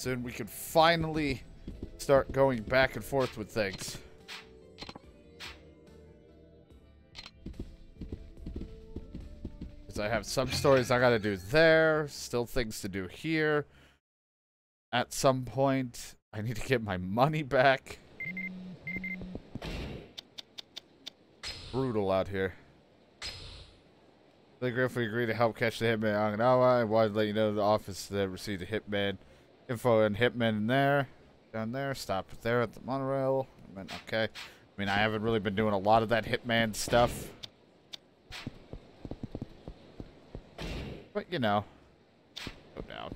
So then we could finally start going back and forth with things. Because I have some stories I gotta do there, still things to do here. At some point, I need to get my money back. Brutal out here. They gratefully agree to help catch the hitman in Aganawa. I wanted to let you know the office that received the hitman info and hitman in there. Down there, stop there at the monorail. Okay. I mean, I haven't really been doing a lot of that hitman stuff. But, you know, go down.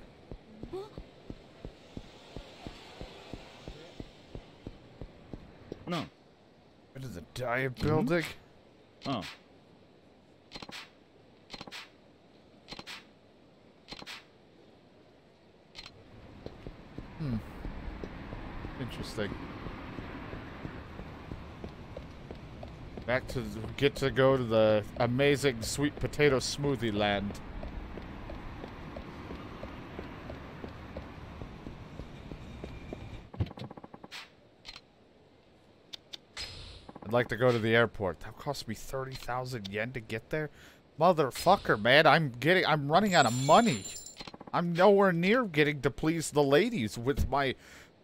No. Into the diet building? Oh. Hmm. Interesting. Back to get to go to the amazing sweet potato smoothie land. I'd like to go to the airport. That cost me 30,000 yen to get there. Motherfucker, man, I'm running out of money. I'm nowhere near getting to please the ladies with my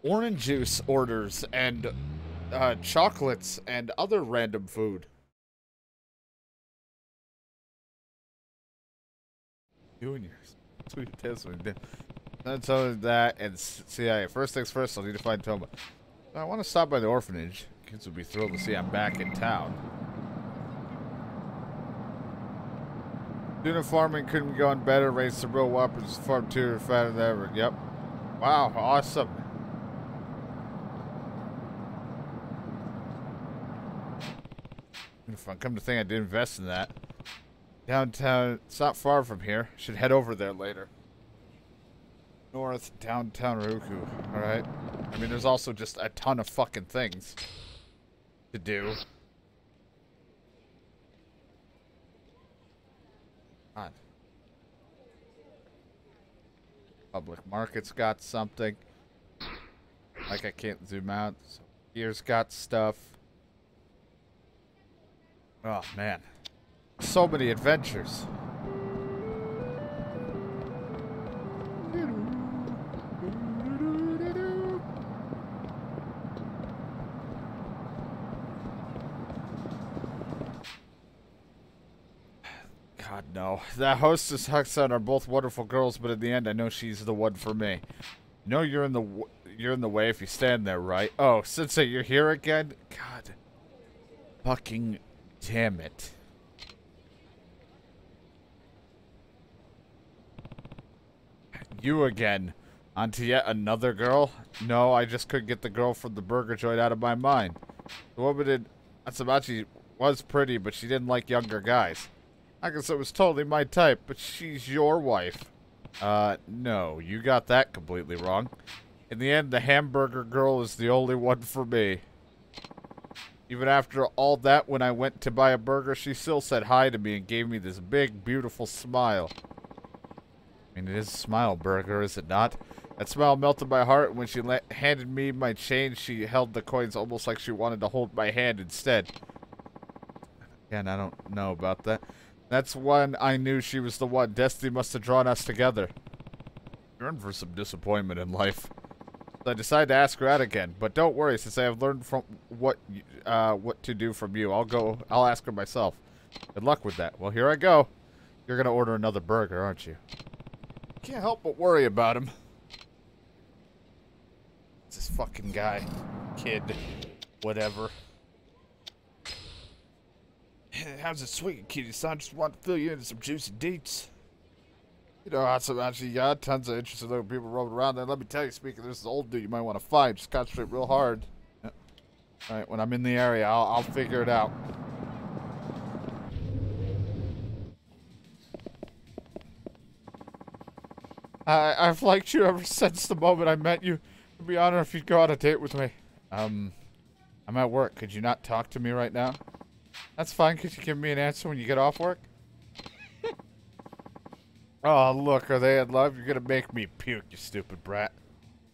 orange juice orders and chocolates and other random food. Juniors. That's all that and CIA. First things first, I'll need to find Toma. I want to stop by the orphanage. Kids will be thrilled to see I'm back in town. Tuna farming couldn't be going better. Raised some real whoppers. Farm tuna fatter than ever. Yep. Wow. Awesome. Tuna farm. Come to think, I did invest in that. Downtown. It's not far from here. Should head over there later. North downtown Ruku. All right. I mean, there's also just a ton of fucking things to do. God. Public market's got something. Like I can't zoom out. So here's got stuff. Oh man. So many adventures. No, that hostess Huxon are both wonderful girls, but in the end, I know she's the one for me. You know you're in the way if you stand there, right? Oh, Sensei, you're here again? God, fucking damn it! You again? Onto yet another girl? No, I just couldn't get the girl from the burger joint out of my mind. The woman in Asamachi was pretty, but she didn't like younger guys. I guess it was totally my type, but she's your wife. No, you got that completely wrong. In the end, the hamburger girl is the only one for me. Even after all that, when I went to buy a burger, she still said hi to me and gave me this big, beautiful smile. I mean, it is a smile burger, is it not? That smile melted my heart, and when she handed me my change, she held the coins almost like she wanted to hold my hand instead. Again, I don't know about that. That's when I knew she was the one. Destiny must have drawn us together. You're in for some disappointment in life. So I decided to ask her out again, but don't worry, since I have learned from what to do from you, I'll ask her myself. Good luck with that. Well, here I go. You're gonna order another burger, aren't you? Can't help but worry about him. It's this fucking guy, kid, whatever. How's it swinging, Kitty-san? Just want to fill you into some juicy deets. You know, Hatsumachi, yeah, tons of interesting little people roaming around there. Let me tell you, speaking, this is an old dude you might want to find. Just concentrate real hard. Yep. All right, when I'm in the area, I'll figure it out. I've liked you ever since the moment I met you. I'd be honored if you'd go on a date with me. I'm at work. Could you not talk to me right now? That's fine. Could you give me an answer when you get off work? Oh, look. Are they in love? You're going to make me puke, you stupid brat.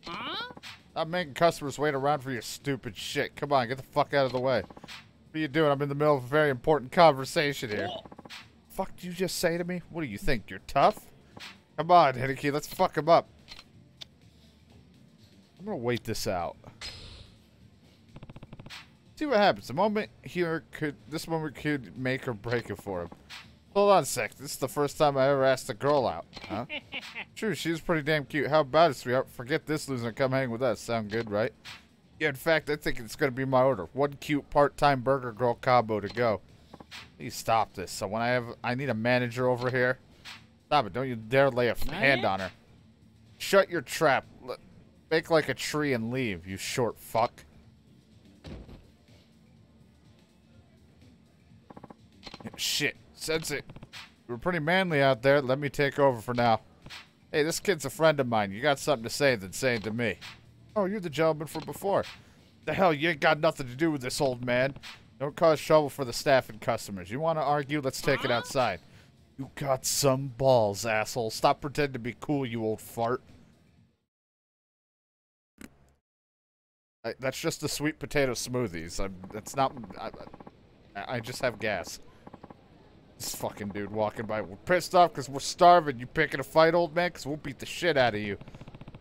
Huh? Stop making customers wait around for your stupid shit. Come on, get the fuck out of the way. What are you doing? I'm in the middle of a very important conversation here. Fuck did you just say to me? What do you think? You're tough? Come on, Hideki, let's fuck him up. I'm gonna wait this out. See what happens. This moment could make or break it for him. Hold on a sec. This is the first time I ever asked a girl out. Huh? True, she was pretty damn cute. How about it, sweetheart? Forget this loser and come hang with us. Sound good, right? Yeah, in fact, I think it's gonna be my order. One cute part-time burger girl combo to go. Please stop this. So when I need a manager over here. Stop it. Don't you dare lay a hand on her. Shut your trap. Make like a tree and leave, you short fuck. Shit, sense it. We're pretty manly out there. Let me take over for now. Hey, this kid's a friend of mine. You got something to say, then say it to me. Oh, you're the gentleman from before. The hell, you ain't got nothing to do with this, old man. Don't cause trouble for the staff and customers. You want to argue? Let's take it outside. You got some balls, asshole. Stop pretending to be cool, you old fart. That's just the sweet potato smoothies. I just have gas. This fucking dude walking by. We're pissed off because we're starving. You picking a fight, old man? Because we'll beat the shit out of you.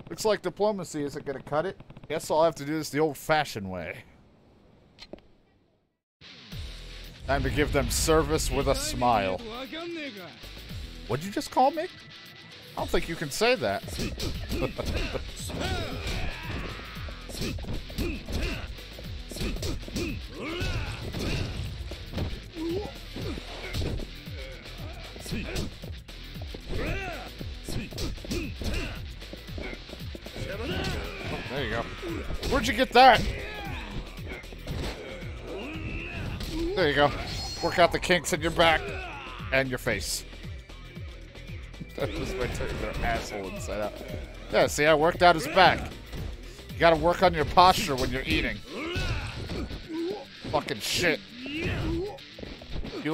Looks like diplomacy isn't going to cut it. Guess I'll have to do this the old-fashioned way. Time to give them service with a smile. What'd you just call me? I don't think you can say that. Oh, there you go. Where'd you get that? There you go. Work out the kinks in your back and your face. That was my turning their asshole inside out. Yeah, see, I worked out his back. You gotta work on your posture when you're eating. Fucking shit. You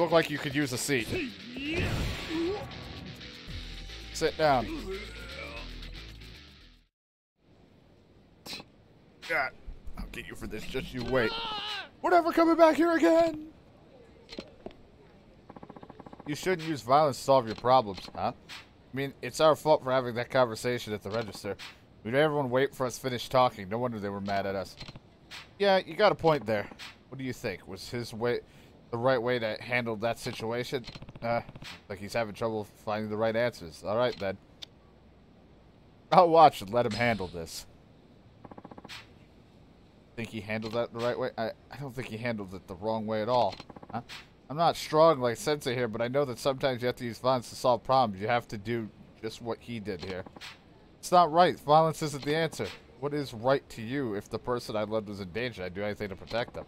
look like you could use a seat. Sit down. God, I'll get you for this. Just you wait. We're never coming back here again! You shouldn't use violence to solve your problems, huh? I mean, it's our fault for having that conversation at the register. We made everyone wait for us to finish talking. No wonder they were mad at us. Yeah, you got a point there. What do you think? Was his way the right way to handle that situation? Like he's having trouble finding the right answers. All right, then. I'll watch and let him handle this. Think he handled that the right way? I don't think he handled it the wrong way at all. Huh? I'm not strong like Sensei here, but I know that sometimes you have to use violence to solve problems. You have to do just what he did here. It's not right. Violence isn't the answer. What is right to you if the person I loved was in danger? I'd do anything to protect them.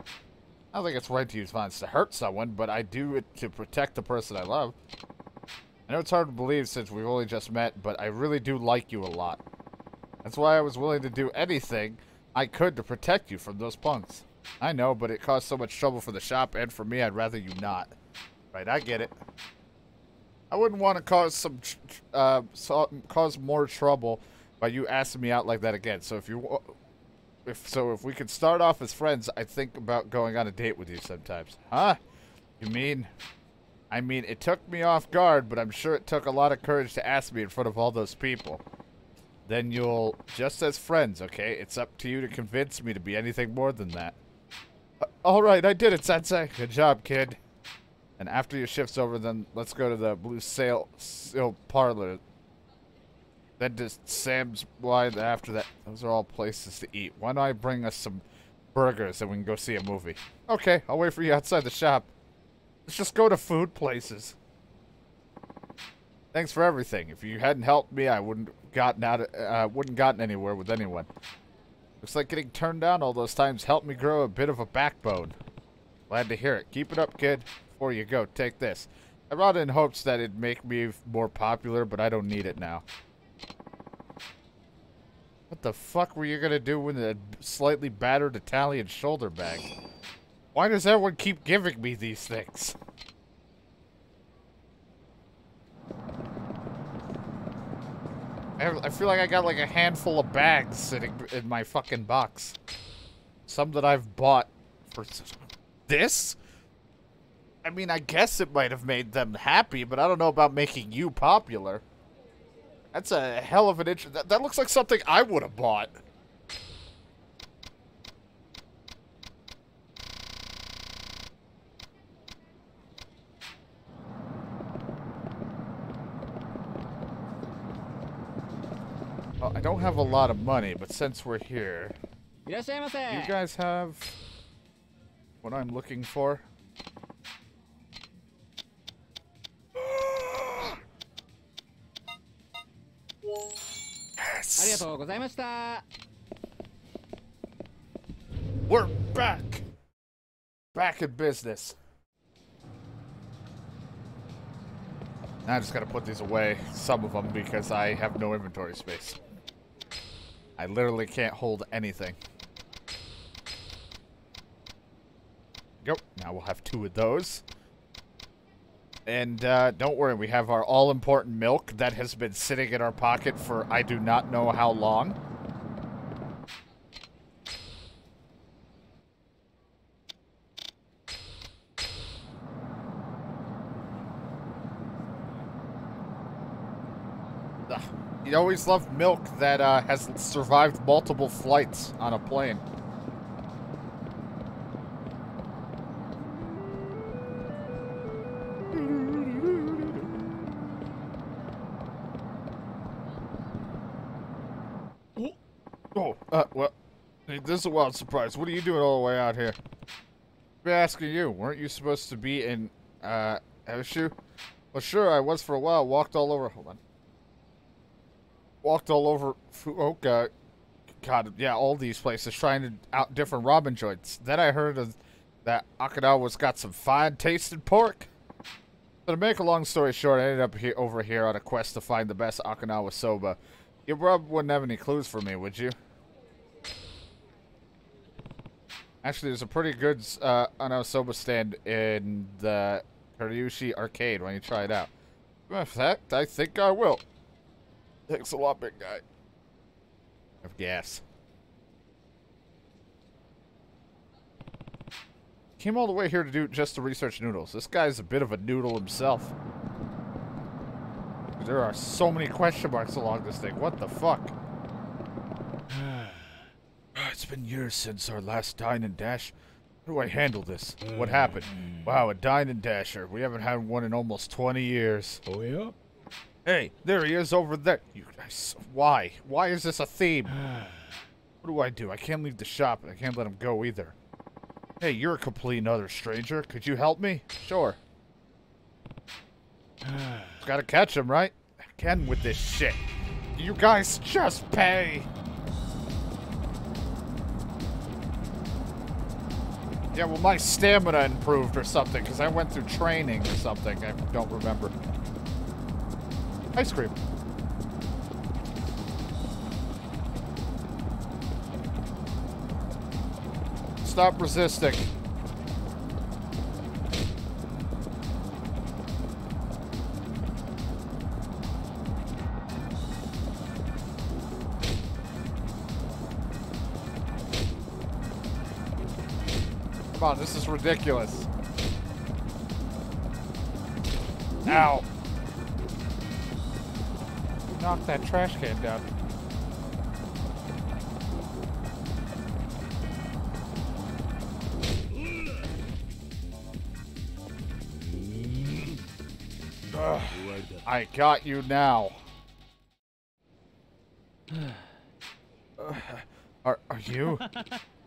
I don't think it's right to use violence to hurt someone, but I do it to protect the person I love. I know it's hard to believe since we've only just met, but I really do like you a lot. That's why I was willing to do anything I could to protect you from those punks. I know, but it caused so much trouble for the shop and for me, I'd rather you not. Right, I get it. I wouldn't want to cause more trouble by you asking me out like that again. So if we could start off as friends, I think about going on a date with you sometimes. Huh? You mean? I mean, it took me off guard, but I'm sure it took a lot of courage to ask me in front of all those people. Then you'll, just as friends, okay? It's up to you to convince me to be anything more than that. Alright, I did it, Sensei. Good job, kid. And after your shift's over, then let's go to the Blue Sail Parlor. Then to Sam's Wine after that. Those are all places to eat. Why don't I bring us some burgers and we can go see a movie? Okay, I'll wait for you outside the shop. Let's just go to food places. Thanks for everything. If you hadn't helped me, I wouldn't gotten anywhere with anyone. Looks like getting turned down all those times helped me grow a bit of a backbone. Glad to hear it. Keep it up, kid. Before you go, take this. I brought it in hopes that it'd make me more popular, but I don't need it now. What the fuck were you gonna do with a slightly battered Italian shoulder bag? Why does everyone keep giving me these things? I feel like I got like a handful of bags sitting in my fucking box. Some that I've bought for this? I mean, I guess it might have made them happy, but I don't know about making you popular. That's a hell of an interest. That looks like something I would have bought. Well, I don't have a lot of money, but since we're here... You guys have what I'm looking for? Yes. We're back! Back in business. I just gotta put these away, some of them, because I have no inventory space. I literally can't hold anything. Go. Now we'll have 2 of those. And don't worry, we have our all-important milk that has been sitting in our pocket for I do not know how long. Ugh. You always love milk that has survived multiple flights on a plane. Well, this is a wild surprise. What are you doing all the way out here? I've been asking you. Weren't you supposed to be in, Hoshu? Well, sure, I was for a while. Walked all over Fukuoka. God, yeah, all these places, trying out different ramen joints. Then I heard that Okinawa's got some fine-tasting pork. But to make a long story short, I ended up over here on a quest to find the best Okinawa soba. You probably wouldn't have any clues for me, would you? Actually, there's a pretty good Ano Soba stand in the Karyushi Arcade. Why don't you try it out? In fact, I think I will. Thanks a lot, big guy. I have gas. Came all the way here to do just to research noodles. This guy's a bit of a noodle himself. There are so many question marks along this thing. What the fuck? It's been years since our last dine and dash. How do I handle this? What happened? Wow, a dine and dasher. We haven't had one in almost 20 years. Oh, yeah? Hey, there he is over there. You guys, why? Why is this a theme? What do? I can't leave the shop, and I can't let him go either. Hey, you're a complete and utter stranger. Could you help me? Sure. Gotta catch him, right? I can with this shit. You guys just pay. Yeah, well, my stamina improved or something, because I went through training or something. I don't remember. Ice cream. Stop resisting. Come on, this is ridiculous. Ow. Knock that trash can down. Ugh. I got you now. Are you?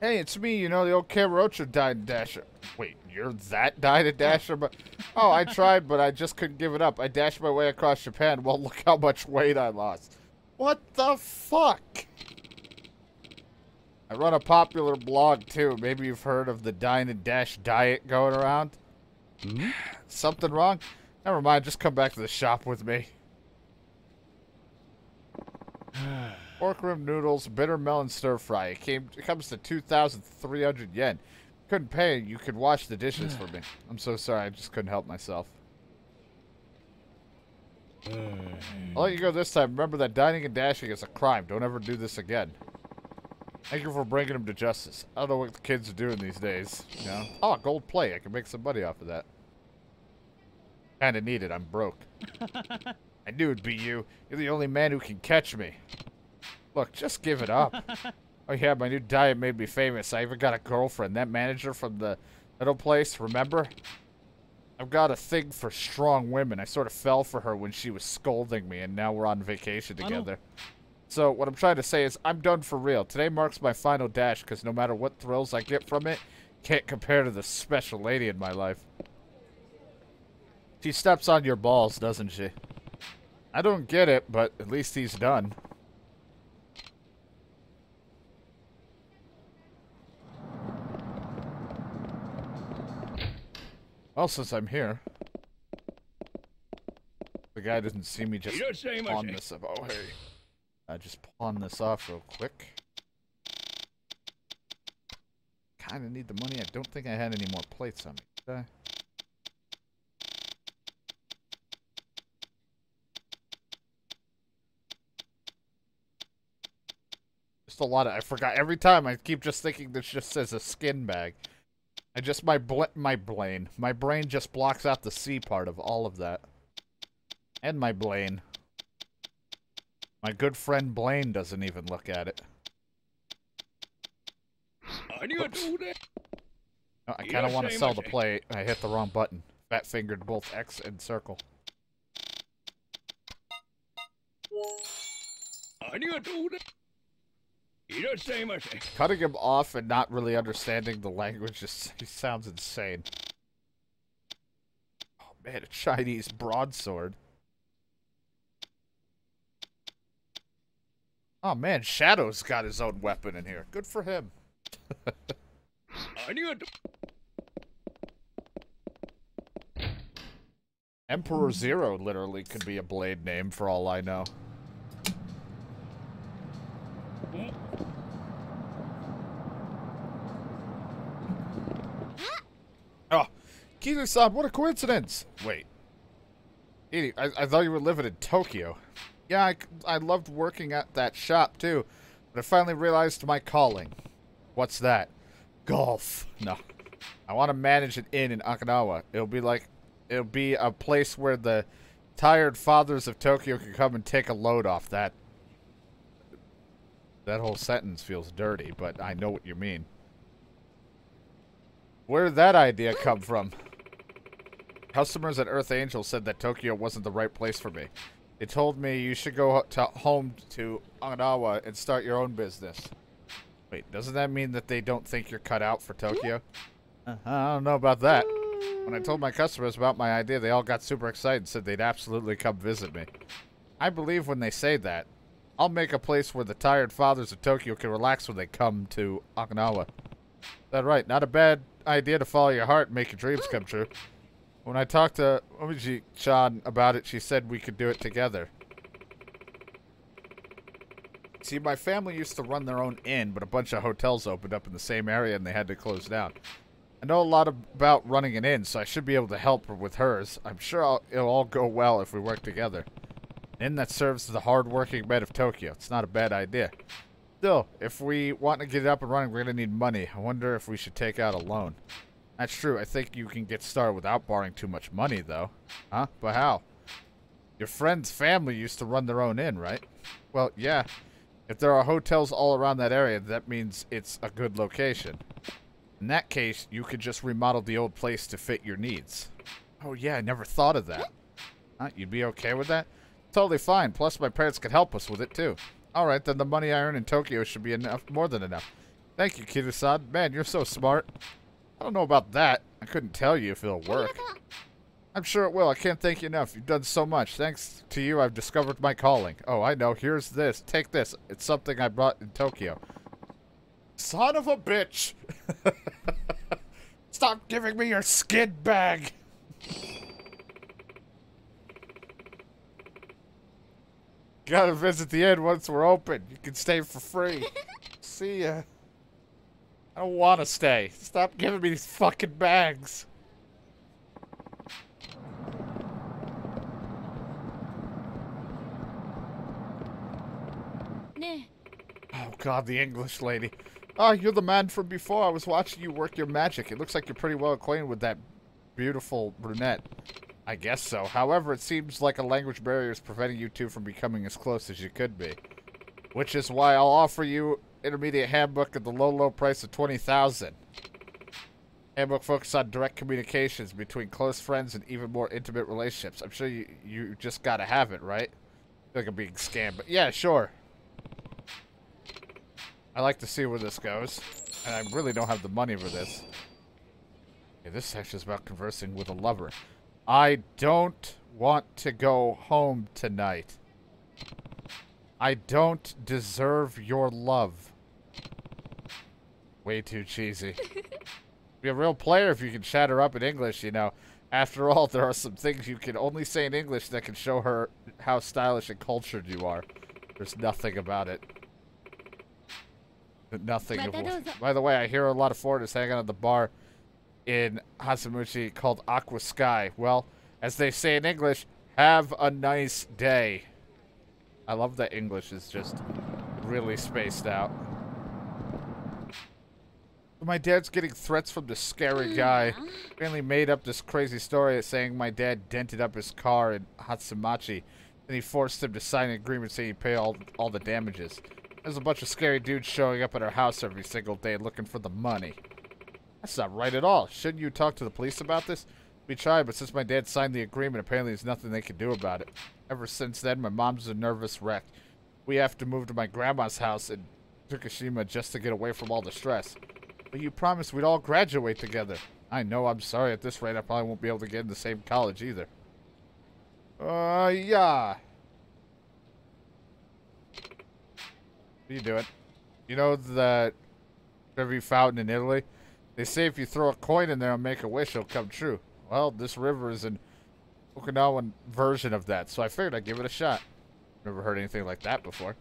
Hey, it's me, you know, the old Kamurocho Dine and Dasher. Wait, you're that Dine and Dasher? But oh, I tried, but I just couldn't give it up. I dashed my way across Japan. Well, look how much weight I lost. What the fuck? I run a popular blog, too. Maybe you've heard of the Dine and Dash diet going around? Mm-hmm. Something wrong? Never mind, just come back to the shop with me. Pork rim noodles, bitter melon stir fry. It comes to 2,300 yen. Couldn't pay. You could wash the dishes for me. I'm so sorry. I just couldn't help myself. I'll let you go this time. Remember that dining and dashing is a crime. Don't ever do this again. Thank you for bringing him to justice. I don't know what the kids are doing these days. You know? Oh, gold plate. I can make some money off of that. Kind of need it. I'm broke. I knew it'd be you. You're the only man who can catch me. Look, just give it up. Oh yeah, my new diet made me famous. I even got a girlfriend. That manager from the little place, remember? I've got a thing for strong women. I sort of fell for her when she was scolding me, and now we're on vacation together. So what I'm trying to say is I'm done for real. Today marks my final dash, because no matter what thrills I get from it, can't compare to the special lady in my life. She steps on your balls, doesn't she? I don't get it, but at least he's done. Well, since I'm here, the guy doesn't see me. Just pawn this off. Oh, hey. I just pawn this off real quick. Kind of need the money. I don't think I had any more plates on me, did I? Just a lot of... I forgot. Every time I keep just thinking this just says a skin bag. I just... My brain just blocks out the C part of all of that. And my Blaine. My good friend Blaine doesn't even look at it. No, I kind of want to sell the plate. I hit the wrong button. Fat-fingered both X and circle. Cutting him off and not really understanding the language just sounds insane. Oh man, a Chinese broadsword. Oh man, Shadow's got his own weapon in here. Good for him. Emperor Zero literally could be a blade name for all I know. Oh, Kiryu-san, what a coincidence! Wait. Edie, I thought you were living in Tokyo. Yeah, I loved working at that shop, too. But I finally realized my calling. What's that? Golf. No. I want to manage an inn in Okinawa. It'll be a place where the tired fathers of Tokyo can come and take a load off that. That whole sentence feels dirty, but I know what you mean. Where did that idea come from? Customers at Earth Angel said that Tokyo wasn't the right place for me. They told me you should go home to Aganawa and start your own business. Wait, doesn't that mean that they don't think you're cut out for Tokyo? I don't know about that. When I told my customers about my idea, they all got super excited and said they'd absolutely come visit me. I believe when they say that. I'll make a place where the tired fathers of Tokyo can relax when they come to Okinawa. Is that right? Not a bad idea to follow your heart and make your dreams come true. When I talked to Omiji-chan about it, she said we could do it together. See, my family used to run their own inn, but a bunch of hotels opened up in the same area and they had to close down. I know a lot about running an inn, so I should be able to help her with hers. I'm sure it'll all go well if we work together. An inn that serves the hard-working men of Tokyo. It's not a bad idea. Still, if we want to get it up and running, we're going to need money. I wonder if we should take out a loan. That's true. I think you can get started without borrowing too much money, though. Huh? But how? Your friend's family used to run their own inn, right? Well, yeah. If there are hotels all around that area, that means it's a good location. In that case, you could just remodel the old place to fit your needs. Oh, yeah. I never thought of that. Huh? You'd be okay with that? Totally fine. Plus, my parents could help us with it, too. Alright, then the money I earn in Tokyo should be enough, more than enough. Thank you, Kiryu-san. Man, you're so smart. I don't know about that. I couldn't tell you if it'll work. I'm sure it will. I can't thank you enough. You've done so much. Thanks to you, I've discovered my calling. Oh, I know. Here's this. Take this. It's something I brought in Tokyo. Son of a bitch! Stop giving me your skin bag! Gotta visit the inn once we're open. You can stay for free. See ya. I don't want to stay. Stop giving me these fucking bags. God, the English lady. Ah, you're the man from before. I was watching you work your magic. It looks like you're pretty well acquainted with that beautiful brunette. I guess so. However, it seems like a language barrier is preventing you two from becoming as close as you could be. Which is why I'll offer you intermediate handbook at the low, low price of 20,000. Handbook focuses on direct communications between close friends and even more intimate relationships. I'm sure you just gotta have it, right? I feel like I'm being scammed, but yeah, sure. I like to see where this goes, and I really don't have the money for this. Okay, this section is about conversing with a lover. I don't want to go home tonight. I don't deserve your love. Way too cheesy. Be a real player if you can chat her up in English, you know. After all, there are some things you can only say in English that can show her how stylish and cultured you are. There's nothing about it. Nothing. By the way, I hear a lot of foreigners hanging out at the bar in Hatsumachi called Aqua Sky. Well, as they say in English, have a nice day. I love that English is just really spaced out. My dad's getting threats from this scary guy. Apparently made up this crazy story saying my dad dented up his car in Hatsumachi. And he forced him to sign an agreement saying he'd pay all the damages. There's a bunch of scary dudes showing up at our house every single day looking for the money. That's not right at all. Shouldn't you talk to the police about this? We tried, but since my dad signed the agreement, apparently there's nothing they can do about it. Ever since then, my mom's a nervous wreck. We have to move to my grandma's house in Tsukishima just to get away from all the stress. But you promised we'd all graduate together. I know, I'm sorry. At this rate, I probably won't be able to get in the same college either. Yeah. What are you doing? You know the river fountain in Italy? They say if you throw a coin in there and make a wish, it'll come true. Well, this river is an Okinawan version of that, so I figured I'd give it a shot. Never heard anything like that before.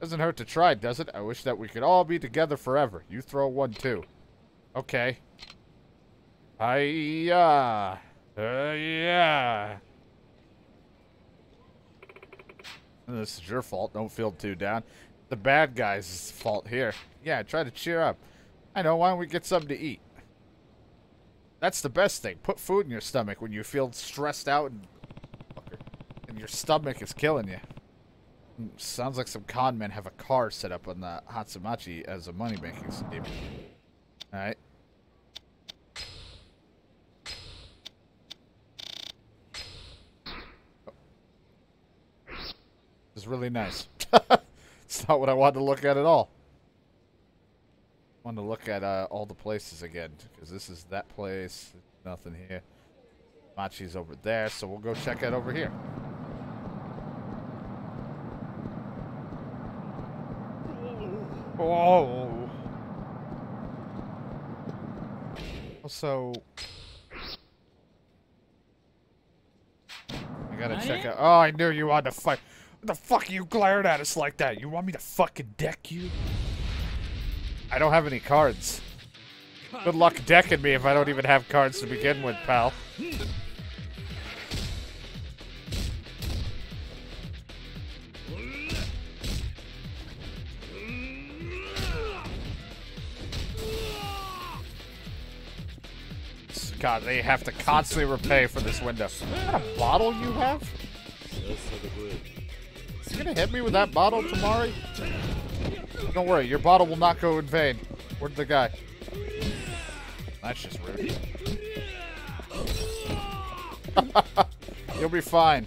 Doesn't hurt to try, does it? I wish that we could all be together forever. You throw one, too. Okay. Hi-ya. Yeah. This is your fault. Don't feel too down. The bad guy's fault here. Yeah, try to cheer up. I know. Why don't we get something to eat? That's the best thing. Put food in your stomach when you feel stressed out and your stomach is killing you. Sounds like some con men have a car set up on the Hatsumachi as a money-making scheme. Alright. Oh. It's really nice. It's not what I wanted to look at all. I want to look at all the places again, because this is that place. There's nothing here. Machi's over there, so we'll go check out over here. Whoa. Also, I gotta check out. Oh, I knew you wanted to fight. What the fuck are you glaring at us like that? You want me to fucking deck you? I don't have any cards. Good luck decking me if I don't even have cards to begin with, pal. God, they have to constantly repay for this window. What kind of bottle you have? You gonna hit me with that bottle, Tamari? Don't worry, your bottle will not go in vain. Where'd the guy? That's just rude. You'll be fine.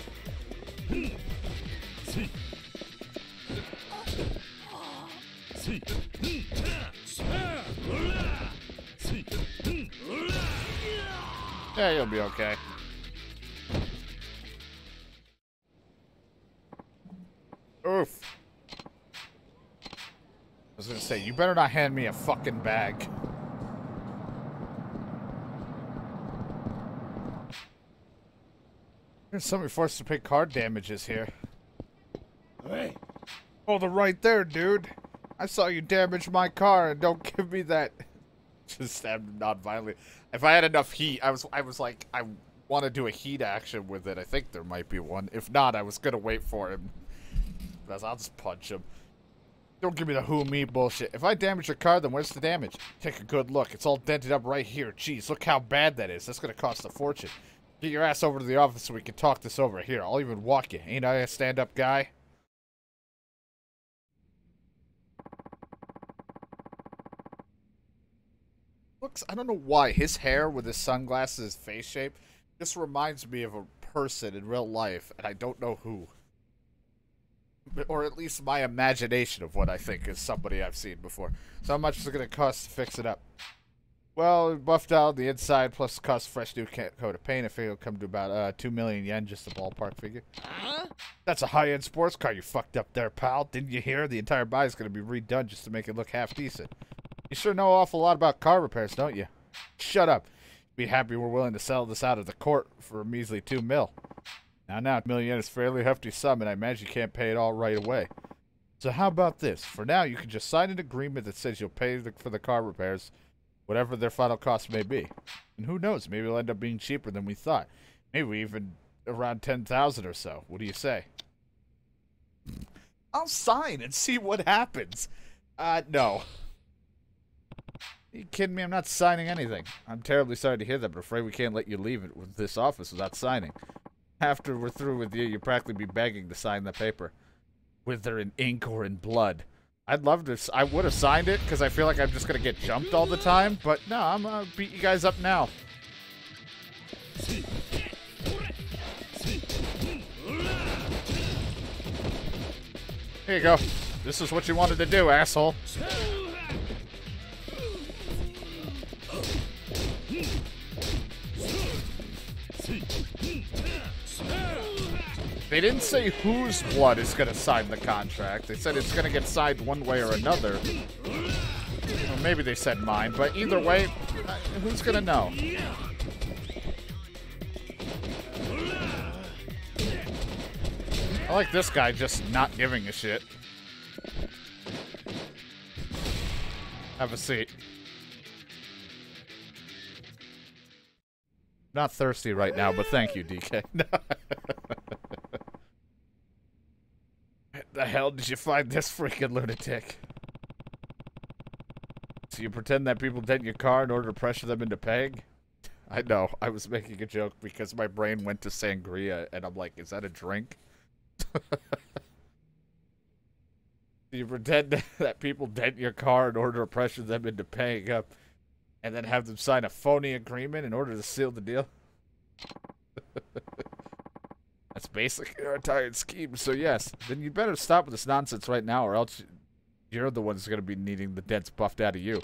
Yeah, you'll be okay. Oof. I was gonna say, you better not hand me a fucking bag. There's somebody forced to pay card damages here. Hey. Hold it right there, dude. I saw you damage my car, and don't give me that. Just stabbed him non-violently. If I had enough heat, I was like, I want to do a heat action with it. I think there might be one. If not, I was gonna wait for him. I'll just punch him. Don't give me the who, me bullshit. If I damage your car, then where's the damage? Take a good look. It's all dented up right here. Jeez, look how bad that is. That's gonna cost a fortune. Get your ass over to the office so we can talk this over. Here, I'll even walk you. Ain't I a stand-up guy? Looks, I don't know why, his hair with his sunglasses, his face shape, this reminds me of a person in real life, and I don't know who. Or at least my imagination of what I think is somebody I've seen before. So how much is it going to cost to fix it up? Well, buffed out the inside, plus cost fresh new coat of paint. I figure it'll come to about 2 million yen, just a ballpark figure. Huh? That's a high-end sports car you fucked up there, pal. Didn't you hear? The entire body's going to be redone just to make it look half decent. You sure know an awful lot about car repairs, don't you? Shut up. Be happy we're willing to sell this out of the court for a measly 2 mil. Now, $1 million is a fairly hefty sum, and I imagine you can't pay it all right away. So how about this? For now, you can just sign an agreement that says you'll pay for the car repairs, whatever their final cost may be. And who knows, maybe it'll end up being cheaper than we thought. Maybe even around 10,000 or so. What do you say? I'll sign and see what happens. No. Are you kidding me? I'm not signing anything. I'm terribly sorry to hear that, but afraid we can't let you leave it with this office without signing. After we're through with you, you'll practically be begging to sign the paper, whether in ink or in blood. I'd love to. I would have signed it because I feel like I'm just gonna get jumped all the time. But no, I'm gonna beat you guys up now. Here you go. This is what you wanted to do, asshole. They didn't say whose blood is going to sign the contract. They said it's going to get signed one way or another. Or maybe they said mine, but either way, who's going to know? I like this guy just not giving a shit. Have a seat. Not thirsty right now, but thank you, DK. The hell did you find this freaking lunatic? So you pretend that people dent your car in order to pressure them into paying? I know, I was making a joke because my brain went to sangria, and I'm like, is that a drink? You pretend that people dent your car in order to pressure them into paying up. And then have them sign a phony agreement in order to seal the deal. That's basically our entire scheme, so yes. Then you better stop with this nonsense right now, or else you're the one who's going to be needing the dents buffed out of you.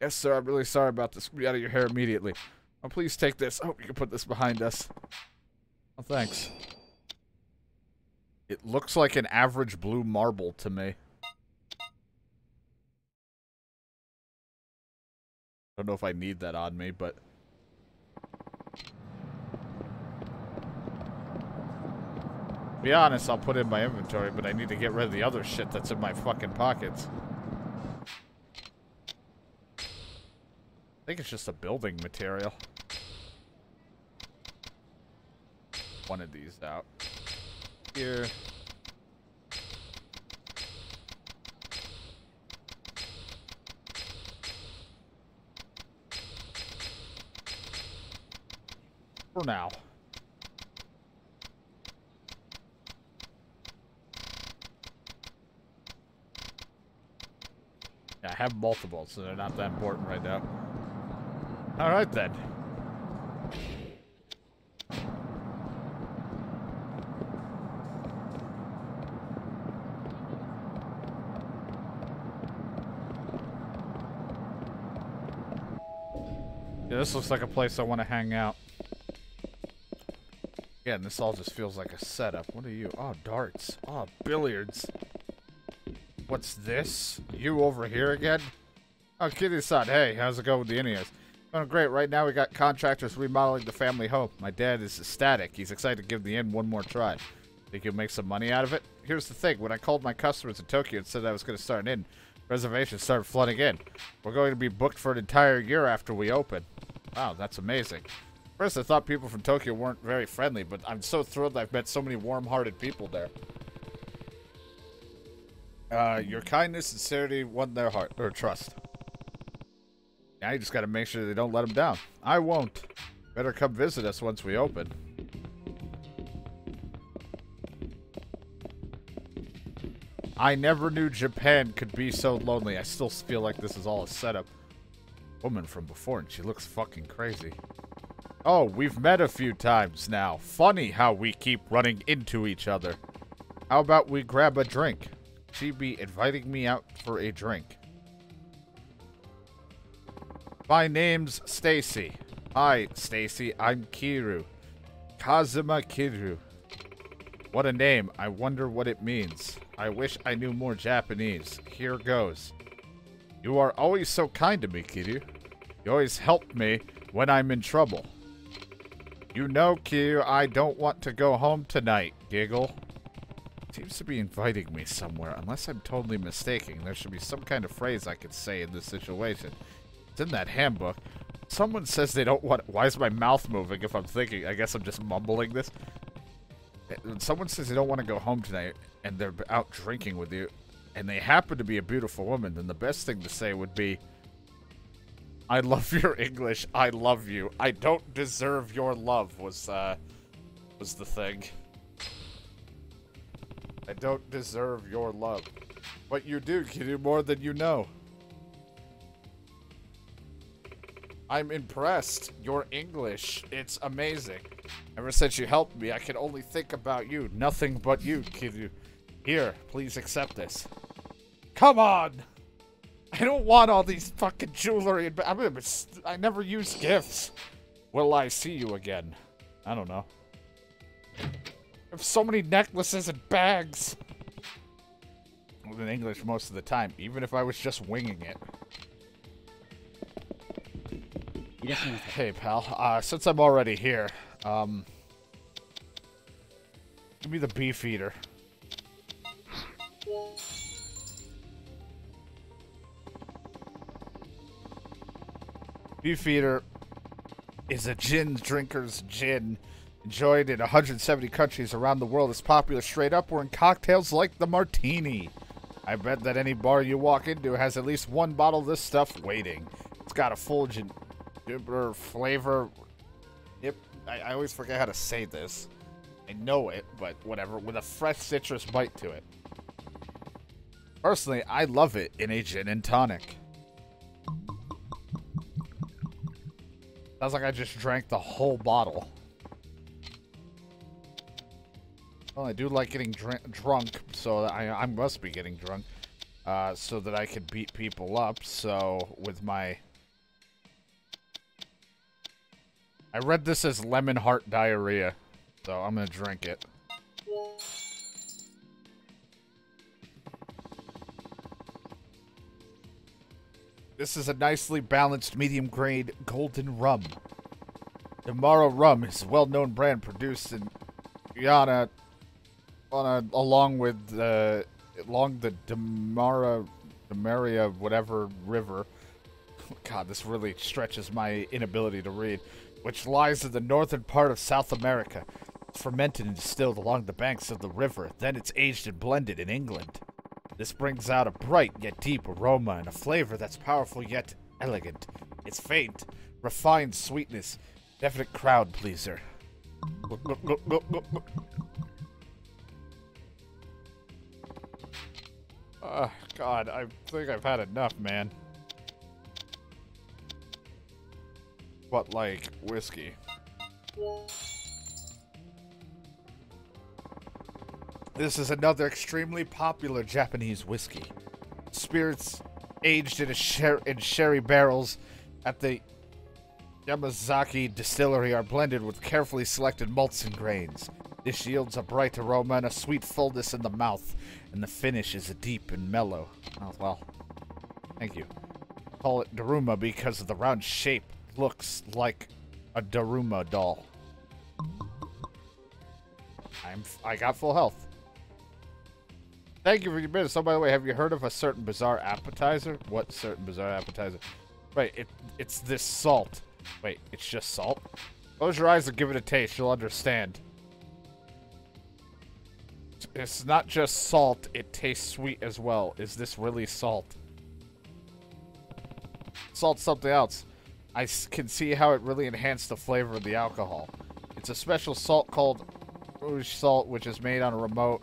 Yes, sir, I'm really sorry about this. Get out of your hair immediately. Oh, please take this. I hope you can put this behind us. Oh, thanks. It looks like an average blue marble to me. I don't know if I need that on me, but to be honest, I'll put it in my inventory, but I need to get rid of the other shit that's in my fucking pockets. I think it's just a building material. One of these out. Here. For now. Yeah, I have multiple, so they're not that important right now. All right, then. Yeah, this looks like a place I want to hang out. Again, this all just feels like a setup. What are you? Oh, darts. Oh, billiards. What's this? You over here again? Oh, Kitty-san. Hey, how's it going with the Indians? Going great. Right now we got contractors remodeling the family home. My dad is ecstatic. He's excited to give the inn one more try. Think he'll make some money out of it? Here's the thing. When I called my customers in Tokyo and said I was going to start an inn, reservations started flooding in. We're going to be booked for an entire year after we open. Wow, that's amazing. First, I thought people from Tokyo weren't very friendly, but I'm so thrilled I've met so many warm-hearted people there. Your kindness, sincerity won their heart or trust. Now you just gotta make sure they don't let them down. I won't. Better come visit us once we open. I never knew Japan could be so lonely. I still feel like this is all a setup. Woman from before, and she looks fucking crazy. Oh, we've met a few times now. Funny how we keep running into each other. How about we grab a drink? She'd be inviting me out for a drink. My name's Stacy. Hi, Stacy. I'm Kiryu. Kazuma Kiryu. What a name. I wonder what it means. I wish I knew more Japanese. Here goes. You are always so kind to me, Kiryu. You always help me when I'm in trouble. You know, Kiryu, I don't want to go home tonight. Giggle. Seems to be inviting me somewhere. Unless I'm totally mistaken, there should be some kind of phrase I could say in this situation. In that handbook, someone says they don't want. Why is my mouth moving if I'm thinking? I guess I'm just mumbling this. Someone says they don't want to go home tonight, and they're out drinking with you, and they happen to be a beautiful woman, then the best thing to say would be, I love your English, I love you, I don't deserve your love, was the thing. I don't deserve your love. But you do, you do more than you know. I'm impressed. Your English. It's amazing. Ever since you helped me, I can only think about you. Nothing but you, Kiryu. Here, please accept this. Come on! I don't want all these fucking jewelry. I never use gifts. Will I see you again? I don't know. I have so many necklaces and bags. I was in English most of the time, even if I was just winging it. Hey, pal. Since I'm already here, give me the Beefeater. Beefeater is a gin drinker's gin. Enjoyed in 170 countries around the world. It's popular straight up or in cocktails like the martini. I bet that any bar you walk into has at least one bottle of this stuff waiting. It's got a full gin... flavor. Yep, I always forget how to say this. I know it, but whatever. With a fresh citrus bite to it. Personally, I love it in a gin and tonic. Sounds like I just drank the whole bottle. Well, I do like getting drunk, so I must be getting drunk, so that I can beat people up. So with my... I read this as Lemon Heart Diarrhea, so I'm gonna drink it. This is a nicely balanced medium-grade golden rum. Demerara rum is a well-known brand produced in Guyana, along with the Demerara whatever river. God, this really stretches my inability to read. Which lies in the northern part of South America. It's fermented and distilled along the banks of the river, then it's aged and blended in England. This brings out a bright yet deep aroma and a flavor that's powerful yet elegant. It's faint, refined sweetness, definite crowd pleaser. Oh, God, I think I've had enough, man. But like whiskey. This is another extremely popular Japanese whiskey. Spirits aged in sherry barrels at the Yamazaki Distillery are blended with carefully selected malts and grains. This yields a bright aroma and a sweet fullness in the mouth, and the finish is a deep and mellow. Oh, well. Thank you. Call it Daruma because of the round shape. Looks like a Daruma doll. I got full health. Thank you for your business. Oh, by the way, have you heard of a certain bizarre appetizer? What certain bizarre appetizer? Wait, it's this salt. Wait, it's just salt? Close your eyes and give it a taste. You'll understand. It's not just salt, it tastes sweet as well. Is this really salt? Salt's something else. I can see how it really enhanced the flavor of the alcohol. It's a special salt called Rouge Salt, which is made on a remote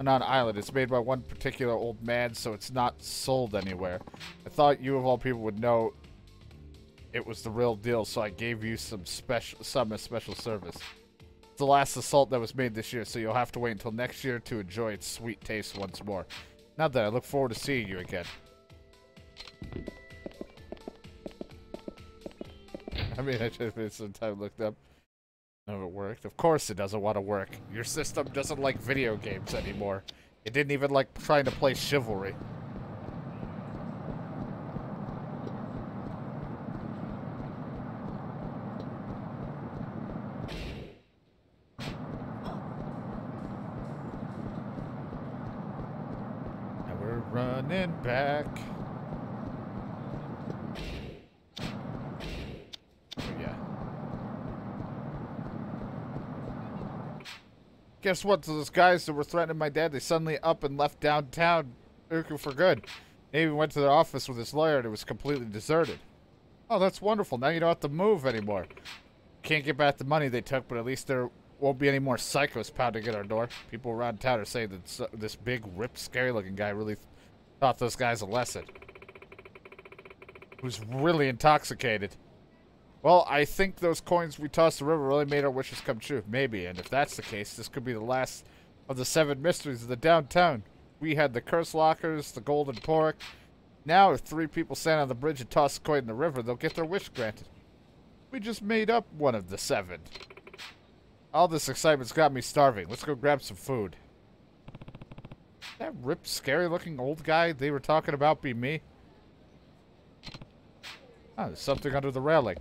and on an island. It's made by one particular old man, so it's not sold anywhere. I thought you of all people would know it was the real deal, so I gave you some special service. It's the last of salt that was made this year, so you'll have to wait until next year to enjoy its sweet taste once more. Now that I look forward to seeing you again. I mean, I should have been some time looked up. No, it worked. Of course it doesn't want to work. Your system doesn't like video games anymore. It didn't even like trying to play Chivalry. Now we're running back. Guess what? So those guys that were threatening my dad, they suddenly up and left downtown Urku for good. Navy went to their office with his lawyer and it was completely deserted. Oh, that's wonderful. Now you don't have to move anymore. Can't get back the money they took, but at least there won't be any more psychos pounding at our door. People around town are saying that this big, ripped, scary-looking guy really taught those guys a lesson. He was really intoxicated. Well, I think those coins we tossed in the river really made our wishes come true. Maybe, and if that's the case, this could be the last of the 7 mysteries of the downtown. We had the curse lockers, the golden pork. Now if 3 people stand on the bridge and toss a coin in the river, they'll get their wish granted. We just made up one of the 7. All this excitement's got me starving. Let's go grab some food. That ripped, scary-looking old guy they were talking about be me? Oh, there's something under the railing.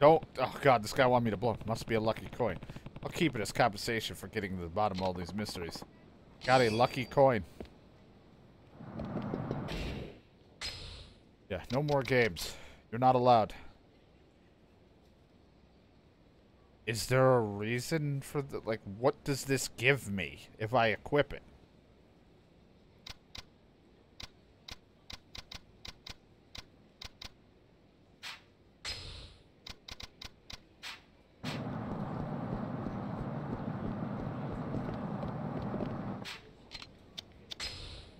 Don't. Oh, God, this guy wanted me to blow. Must be a lucky coin. I'll keep it as compensation for getting to the bottom of all these mysteries. Got a lucky coin. Yeah, no more games. You're not allowed. Is there a reason for the... Like, what does this give me if I equip it?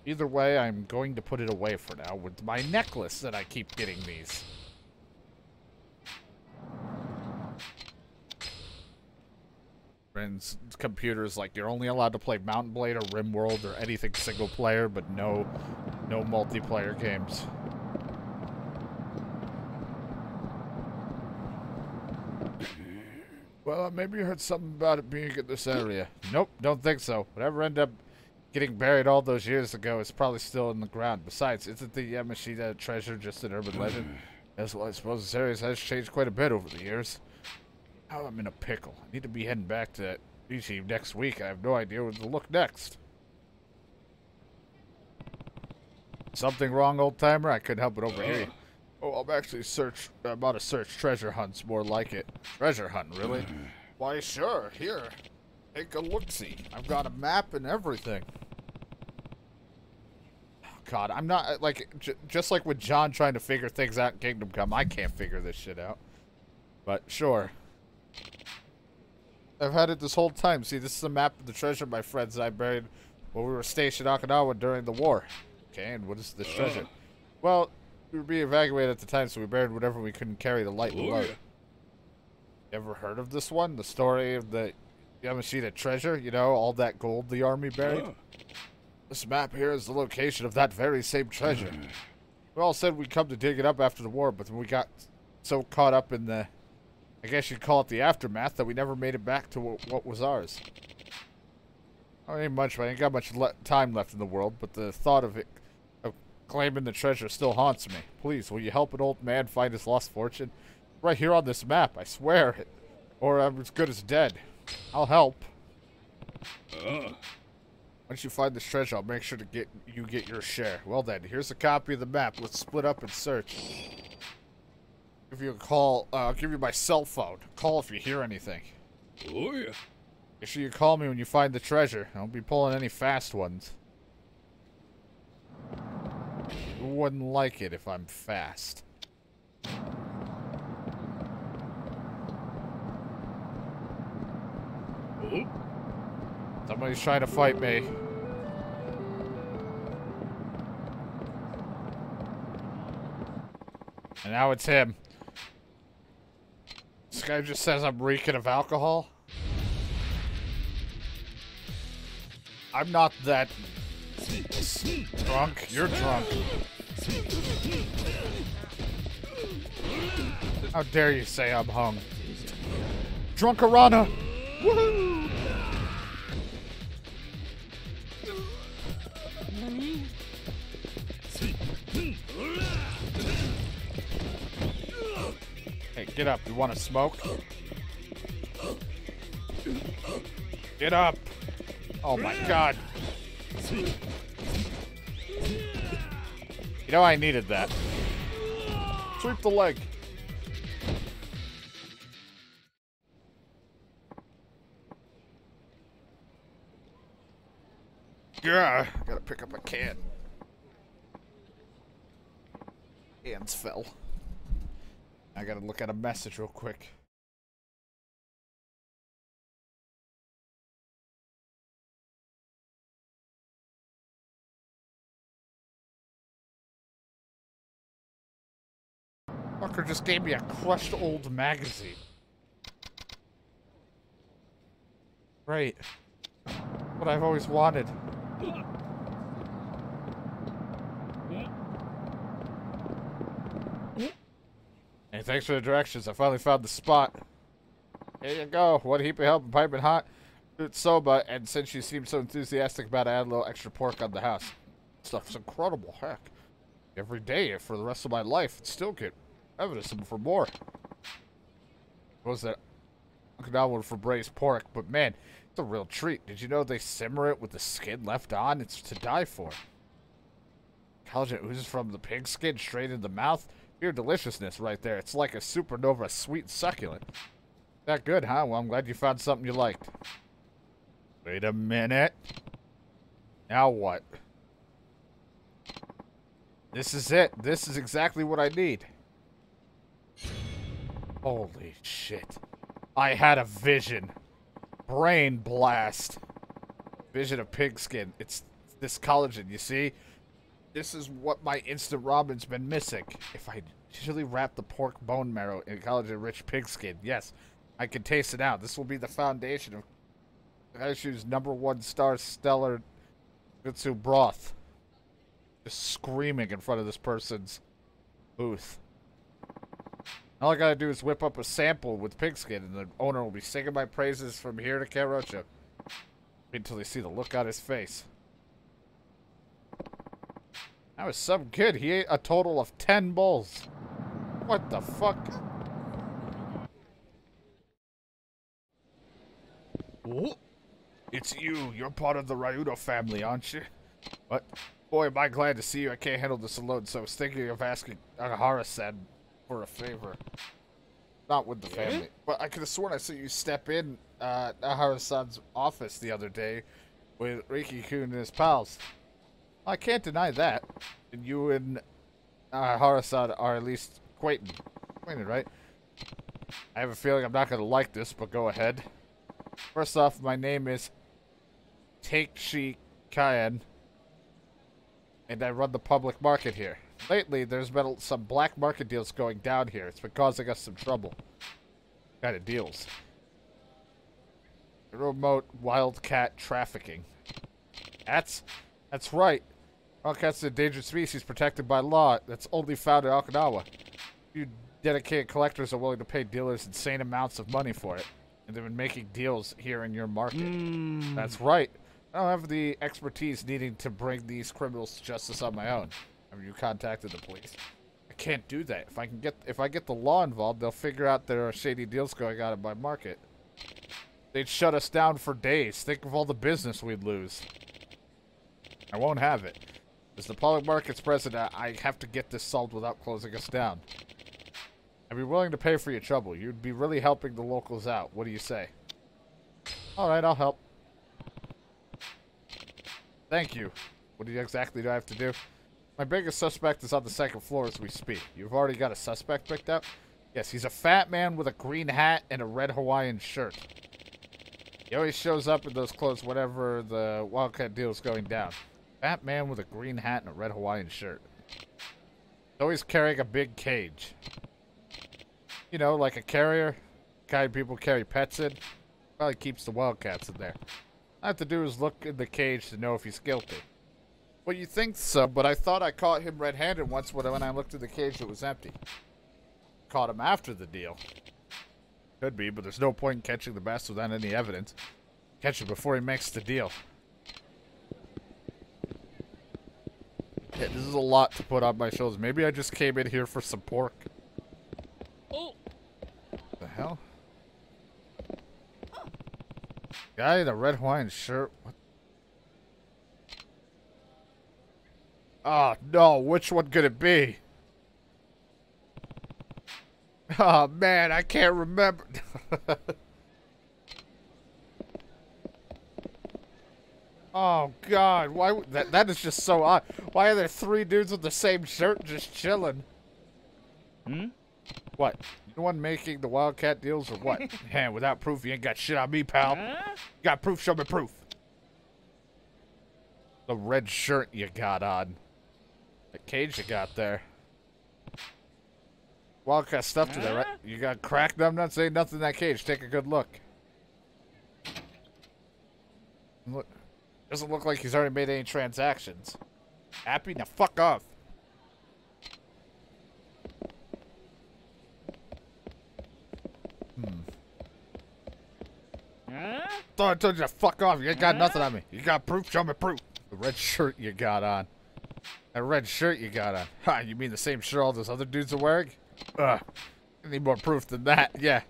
Either way, I'm going to put it away for now with my necklace that I keep getting these. Friends, computers, like, you're only allowed to play Mountain Blade or RimWorld or anything single player, but no multiplayer games. Well, maybe you heard something about it being in this area. Nope, don't think so. Whatever ended up getting buried all those years ago is probably still in the ground. Besides, isn't the Yamashita treasure just an urban legend? As well, I suppose this area has changed quite a bit over the years. Now I'm in a pickle. I need to be heading back to Ichi next week. I have no idea where to look next. Something wrong, old-timer? I couldn't help but overhear you. Oh, I'm about to search treasure hunts, more like it. Treasure hunt, really? Why, sure. Here. Take a look-see. I've got a map and everything. Oh, God, I'm not, like, just like with John trying to figure things out in Kingdom Come, I can't figure this shit out. But, sure. I've had it this whole time. See, this is a map of the treasure my friends and I buried when we were stationed in Okinawa during the war. Okay, and what is this treasure? Well, we were being evacuated at the time, so we buried whatever we couldn't carry to lighten the load. Ever heard of this one? The story of the... You haven't seen a treasure, you know, all that gold the army buried? Oh. This map here is the location of that very same treasure. We all said we'd come to dig it up after the war, but then we got so caught up in the, I guess you'd call it the aftermath, that we never made it back to what was ours. I ain't much, I ain't got much time left in the world, but the thought of it, of claiming the treasure still haunts me. Please, will you help an old man find his lost fortune? Right here on this map, I swear, or I'm as good as dead. I'll help. Once you find this treasure, I'll make sure to get your share. Well then, here's a copy of the map. Let's split up and search. Give you a call. I'll give you my cell phone. Call if you hear anything. Oh yeah. Make sure you call me when you find the treasure. I won't be pulling any fast ones. You wouldn't like it if I'm fast. Somebody's trying to fight me. And now it's him. This guy just says I'm reeking of alcohol. I'm not that drunk. You're drunk. How dare you say I'm hung. Drunkarana! Woohoo! Hey, get up. You want to smoke? Get up! Oh my god. You know, I needed that. Sweep the leg. Yeah, gotta pick up a can. Hands fell. I gotta look at a message real quick. Fucker just gave me a crushed old magazine. Great. What I've always wanted. Hey, thanks for the directions. I finally found the spot. Here you go. One heap of help and piping hot soba. And since you seem so enthusiastic about it, I add a little extra pork on the house. Stuff's incredible. Heck. Every day for the rest of my life, and still get evidence for more. What was that? Okinawa for braised pork, but man, it's a real treat. Did you know they simmer it with the skin left on? It's to die for. College oozes from the pig skin straight in the mouth. Pure deliciousness right there. It's like a supernova, sweet and succulent. That good, huh? Well, I'm glad you found something you liked. Wait a minute. Now what? This is it. This is exactly what I need. Holy shit. I had a vision. Brain blast. Vision of pigskin. It's this collagen, you see? This is what my instant ramen's been missing. If I usually wrap the pork bone marrow in collagen-rich pigskin, yes, I can taste it out. This will be the foundation of Karyushi's #1 star stellar jutsu broth. Just screaming in front of this person's booth. All I gotta do is whip up a sample with pigskin, and the owner will be singing my praises from here to Kamurocho. Wait until they see the look on his face. That was some kid. He ate a total of 10 bowls. What the fuck? Ooh. It's you. You're part of the Ryudo family, aren't you? What? Boy, am I glad to see you. I can't handle this alone, so I was thinking of asking Agahara-san for a favor. Not with the family. But I could have sworn I saw you step in Nahara-san's office the other day with Riki-kun and his pals. I can't deny that. And you and Nahara-san are at least acquainted, right? I have a feeling I'm not going to like this, but go ahead. First off, my name is Taichi Kyan, and I run the public market here. Lately, there's been some black market deals going down here. It's been causing us some trouble. What kind of deals? Remote wildcat trafficking. Cats? That's right. Wildcats are an endangered species protected by law. That's only found in Okinawa. Few dedicated collectors are willing to pay dealers insane amounts of money for it. And they've been making deals here in your market. That's right. I don't have the expertise needing to bring these criminals to justice on my own. Have you contacted the police? I can't do that. If I get the law involved, they'll figure out there are shady deals going on in my market. They'd shut us down for days. Think of all the business we'd lose. I won't have it. As the public market's president, I have to get this solved without closing us down. I'd be willing to pay for your trouble. You'd be really helping the locals out. What do you say? Alright, I'll help. Thank you. What exactly do I have to do? My biggest suspect is on the second floor as we speak. You've already got a suspect picked up? Yes, he's a fat man with a green hat and a red Hawaiian shirt. He always shows up in those clothes whenever the Wildcat deal is going down. Fat man with a green hat and a red Hawaiian shirt. He's always carrying a big cage. You know, like a carrier. The kind people carry pets in. Probably keeps the Wildcats in there. All I have to do is look in the cage to know if he's guilty. Well, you think so, but I thought I caught him red-handed once when I looked in the cage it was empty. Caught him after the deal. Could be, but there's no point in catching the bastard without any evidence. Catch him before he makes the deal. Yeah, this is a lot to put on my shoulders. Maybe I just came in here for some pork. Oh. What the hell? Guy in a red Hawaiian shirt. What? Oh, no. Which one could it be? Oh, man. I can't remember. Oh, God. Why? That is just so odd. Why are there three dudes with the same shirt just chilling? Hmm? What? You the one making the Wildcat deals or what? Man, without proof, you ain't got shit on me, pal. Huh? You got proof, show me proof. The red shirt you got on. The cage you got there. Wildcat stuffed in there, right? You got cracked numbnuts? Ain't nothing in that cage. Take a good look. Look. Doesn't look like he's already made any transactions. Happy? Now fuck off. Thought I told you to fuck off. You ain't got nothing on me. You got proof? Show me proof. The red shirt you got on. That red shirt you got on. Ha, you mean the same shirt all those other dudes are wearing? Ugh. I need more proof than that. Yeah.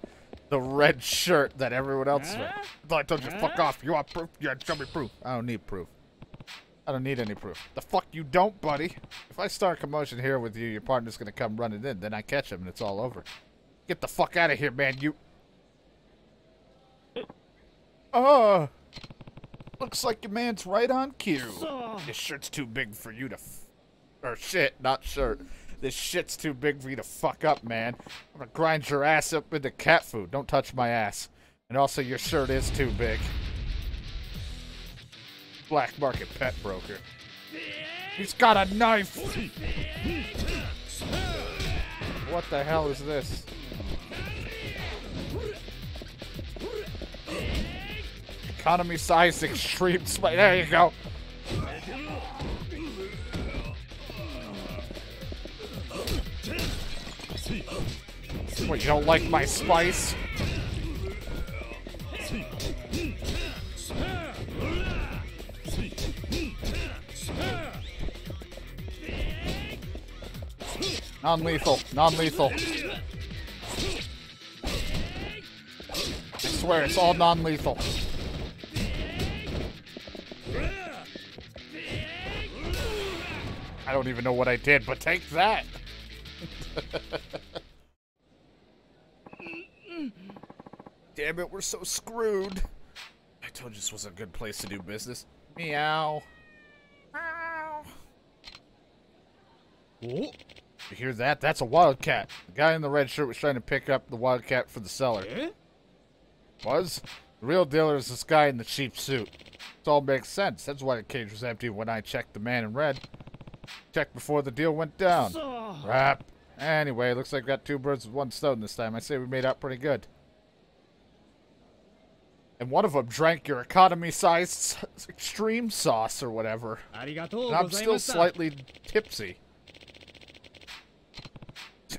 The red shirt that everyone else is wearing. Thought I told you to fuck off. You want proof? Yeah, show me proof. I don't need proof. I don't need any proof. The fuck you don't, buddy. If I start a commotion here with you, your partner's gonna come running in. Then I catch him and it's all over. Get the fuck out of here, man. You... Oh, looks like your man's right on cue. This shirt's too big for you to This shit's too big for you to fuck up, man. I'm gonna grind your ass up into cat food. Don't touch my ass. And also, your shirt is too big. Black market pet broker. He's got a knife! What the hell is this? Economy size extreme spike. There you go. What, you don't like my spice? Non-lethal. Non-lethal. I swear, it's all non-lethal. I don't even know what I did, but take that! Damn it, we're so screwed. I told you this was a good place to do business. Meow. Meow. You hear that? That's a Wildcat. The guy in the red shirt was trying to pick up the Wildcat for the seller. Eh? Was? The real dealer is this guy in the cheap suit. It all makes sense. That's why the cage was empty when I checked the man in red. Check before the deal went down. Crap. Anyway, looks like we got two birds with one stone this time. I say we made out pretty good. And one of them drank your economy-sized extreme sauce or whatever. And I'm still slightly tipsy.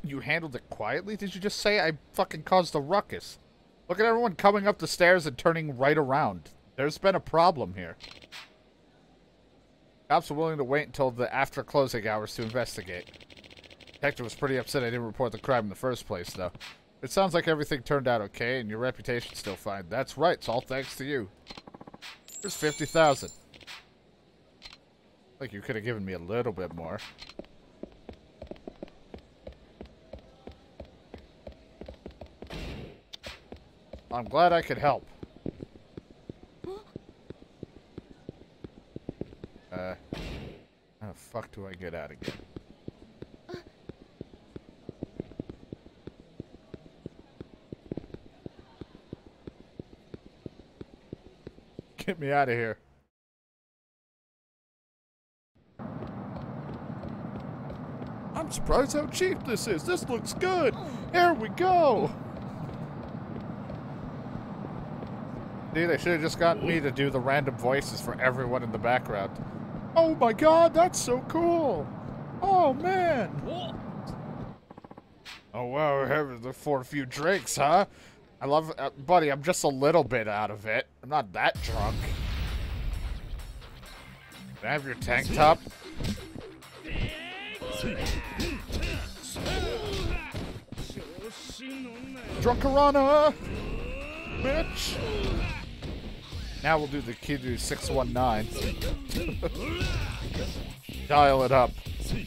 You handled it quietly? Did you just say I fucking caused a ruckus? Look at everyone coming up the stairs and turning right around. There's been a problem here. Cops were willing to wait until the after closing hours to investigate. Detective was pretty upset I didn't report the crime in the first place, though. It sounds like everything turned out okay, and your reputation's still fine. That's right. It's all thanks to you. Here's 50,000. Like you could have given me a little bit more. I'm glad I could help. before I get out again. Get me out of here. I'm surprised how cheap this is. This looks good. Here we go. Dude, they should have just gotten me to do the random voices for everyone in the background. Oh my god, that's so cool. Oh man. Oh wow, we're having the for a few drinks, huh? I love, buddy, I'm just a little bit out of it. I'm not that drunk. Can I have your tank top? Drunkarana! Bitch! Now we'll do the Kiryu 619. Dial it up. Did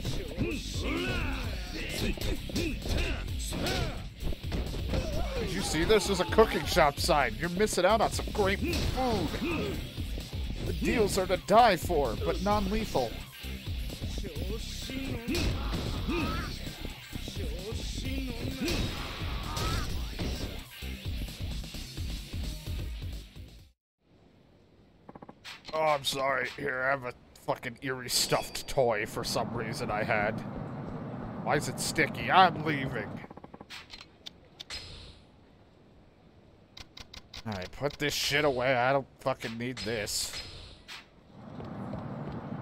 you see this? There's a cooking shop sign. You're missing out on some great food. The deals are to die for, but non-lethal. Oh, I'm sorry. Here, I have a fucking eerie stuffed toy for some reason I had. Why is it sticky? I'm leaving. Alright, put this shit away. I don't fucking need this.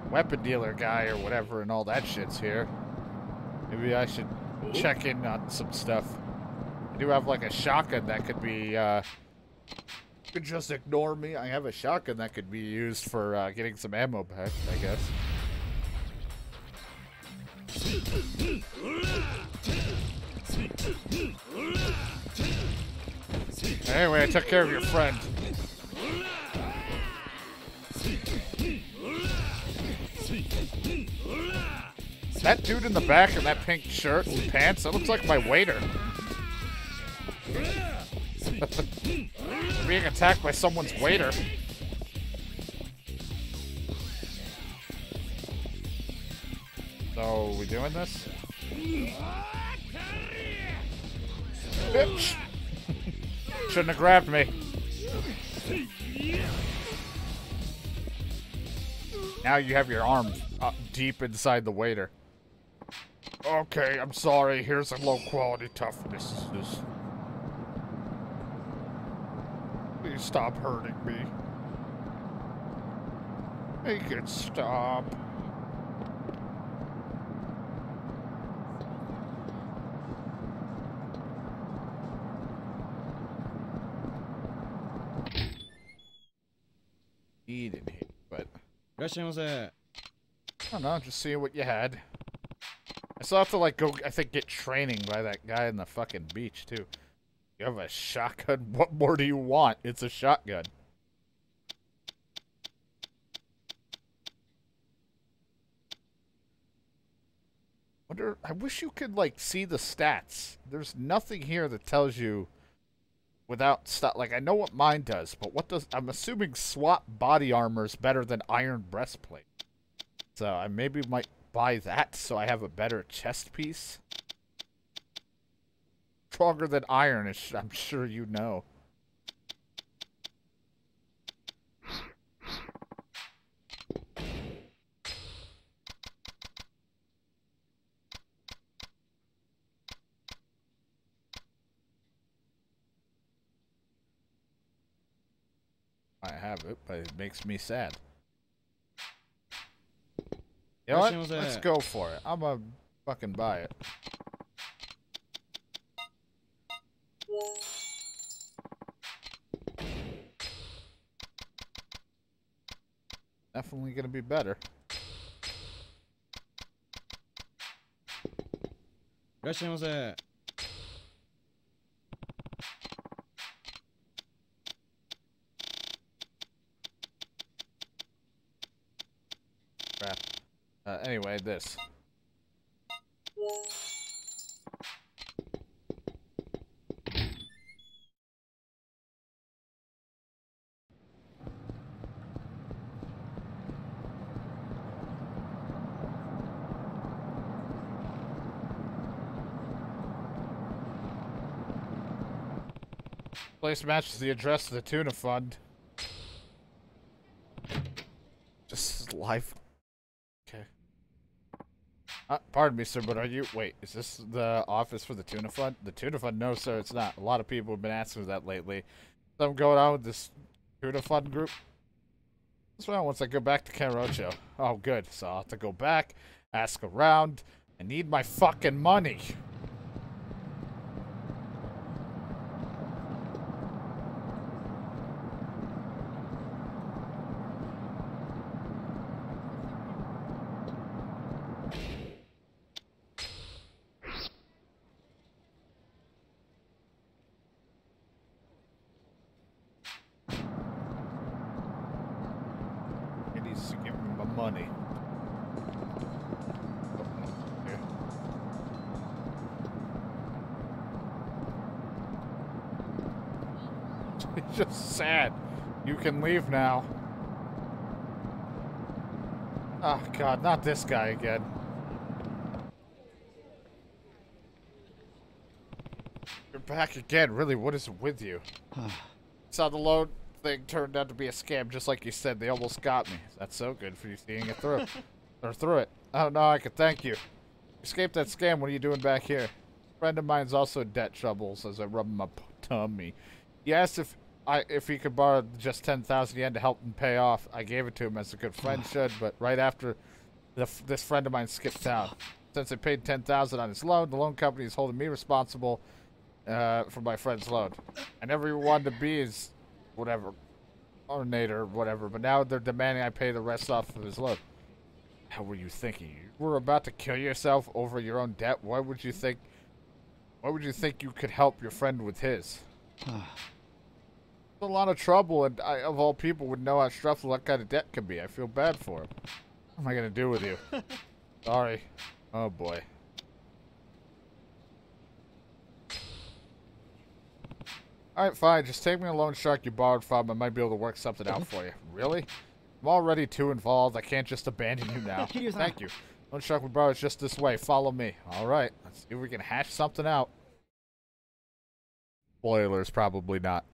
Weapon dealer guy or whatever and all that shit's here. Maybe I should check in on some stuff. I do have like a shotgun that could be, you could just ignore me. I have a shotgun that could be used for getting some ammo back, I guess. Anyway, I took care of your friend. That dude in the back in that pink shirt and pants, that looks like my waiter. Being attacked by someone's waiter. So, we doing this? Bitch! Shouldn't have grabbed me. Now you have your arm up deep inside the waiter. Okay, I'm sorry. Here's a low-quality toughness. Please stop hurting me. Make it stop. Eat in here, but I don't know, just seeing what you had. I still have to like go, I think, get training by that guy on the fucking beach too. You have a shotgun? What more do you want? It's a shotgun. Wonder, I wish you could, like, see the stats. There's nothing here that tells you without stat. Like, I know what mine does, but what does... I'm assuming SWAT body armor is better than iron breastplate. So I maybe might buy that so I have a better chest piece. Stronger than iron, is, I'm sure you know. I have it, but it makes me sad. You know what? Let's go for it. I'm gonna fucking buy it. Definitely gonna be better. Crap. Anyway, this. Place matches the address of the Tuna Fund. Just life. Okay. Pardon me, sir, but are you... Wait, is this the office for the Tuna Fund? The Tuna Fund? No, sir, it's not. A lot of people have been asking that lately. Something going on with this Tuna Fund group? What's wrong once I go back to Kamurocho? Oh, good. So I'll have to go back, ask around. I need my fucking money. Can leave now. Oh god, not this guy again. You're back again, really, what is with you? Saw the loan thing turned out to be a scam, just like you said, they almost got me. That's so good for you seeing it through. Or through it. I don't know, I could thank you. Escaped that scam, what are you doing back here? A friend of mine's also in debt troubles as I rub my tummy. He asked if he could borrow just 10,000 yen to help him pay off. I gave it to him as a good friend should, but right after this friend of mine skipped town. Since I paid 10,000 on his loan, the loan company is holding me responsible for my friend's loan. I never wanted to be his whatever, ornator or whatever, but now they're demanding I pay the rest off of his loan. How were you thinking? You were about to kill yourself over your own debt? Why would you think you could help your friend with his? A lot of trouble, and I, of all people, would know how stressful that kind of debt can be. I feel bad for him. What am I gonna do with you? Sorry. Oh boy. Alright, fine. Just take me a loan shark you borrowed from. I might be able to work something out for you. Really? I'm already too involved. I can't just abandon you now. Thank you. Loan shark we borrowed is just this way. Follow me. Alright. Let's see if we can hash something out. Spoilers, probably not.